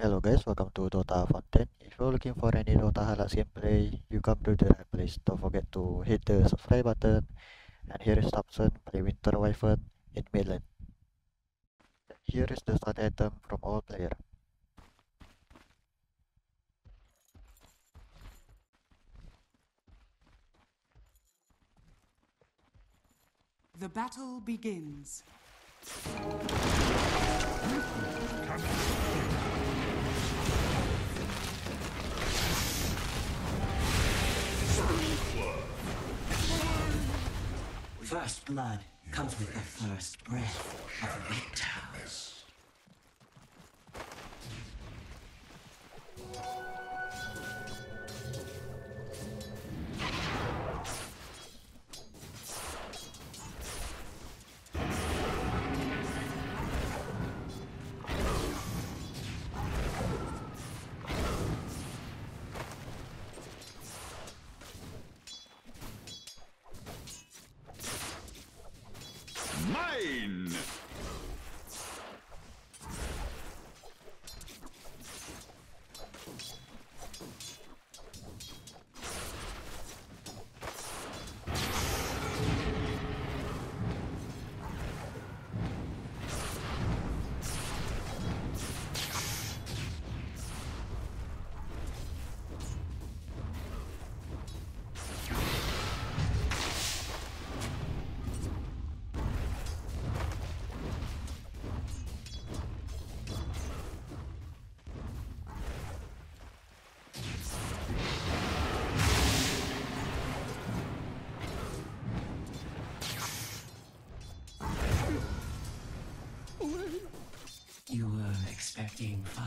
Hello guys, welcome to Dota Fountain. If you're looking for any Dota Halas gameplay, you come to the right place. Don't forget to hit the subscribe button. And here is Topson by Winter Wyvern in midlane. Here is the start item from all players. The battle begins. First blood comes with the first breath of winter. Mine! You were expecting fire?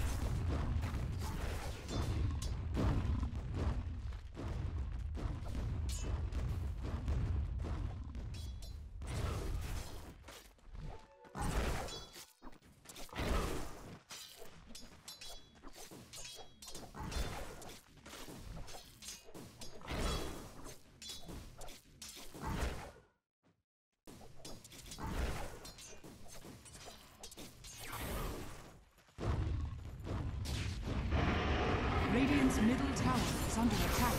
Radiant's middle tower is under attack.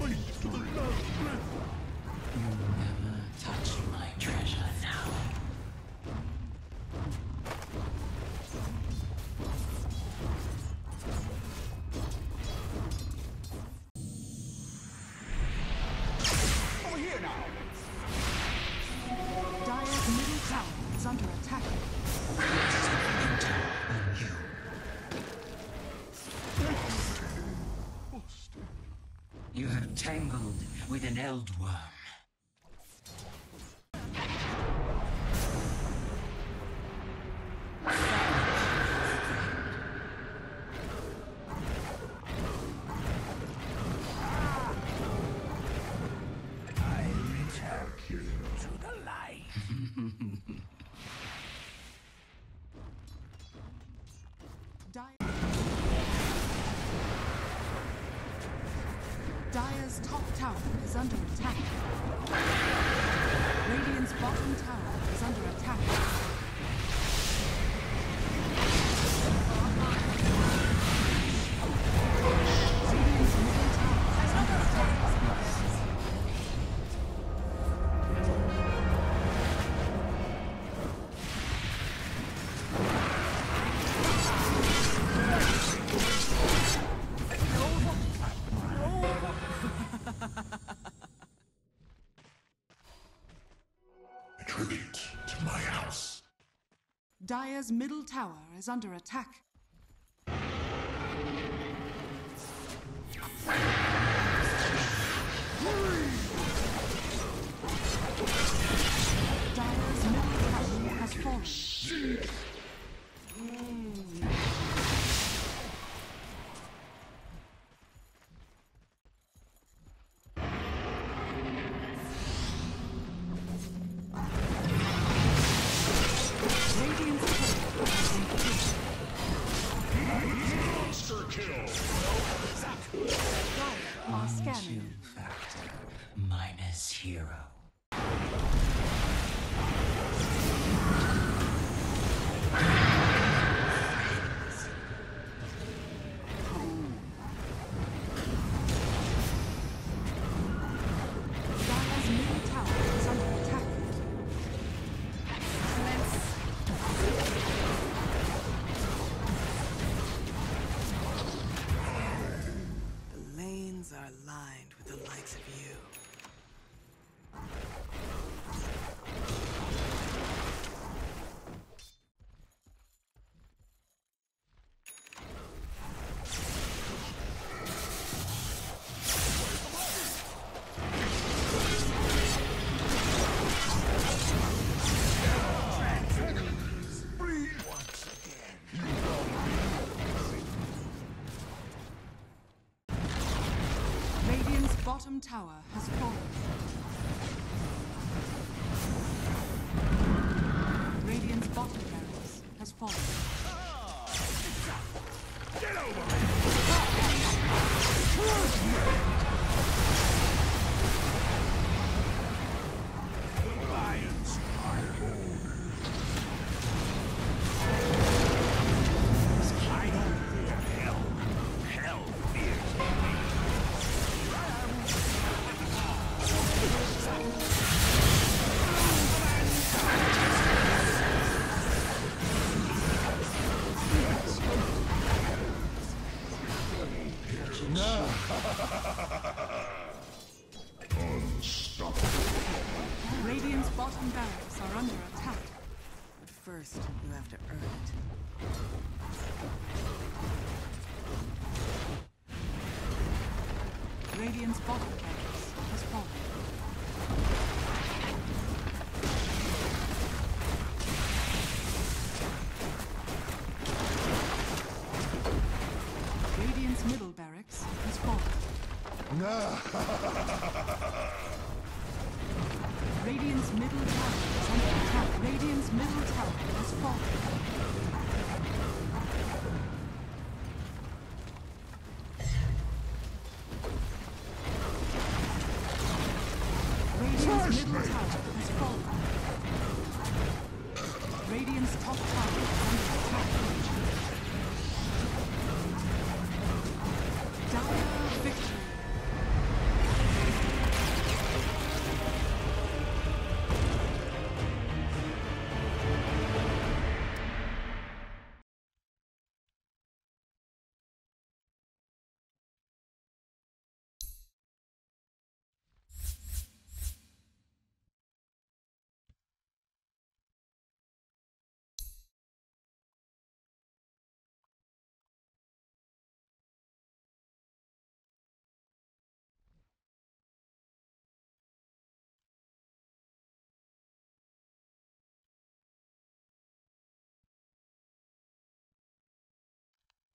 Fight to the last breath. You never touch my treasure now. Over here now. Dire's middle tower is under attack. You have tangled with an eldworm. I return you to the light. Dire's top tower is under attack. Radiant's bottom tower is under attack. Radiant's middle tower is under attack. tribute to my house. Dire's middle tower is under attack. Dire's middle tower has fallen. Bottom tower has fallen. Radiant's bottom barracks has fallen. Get over it! The lions are old. Radiant's bottom barracks has fallen. Radiant's middle barracks has fallen. No. Radiant's middle tower is under attack. Radiant's middle tower has fallen.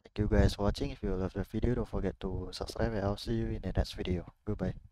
Thank you guys for watching. If you love the video, don't forget to subscribe and I'll see you in the next video. Goodbye.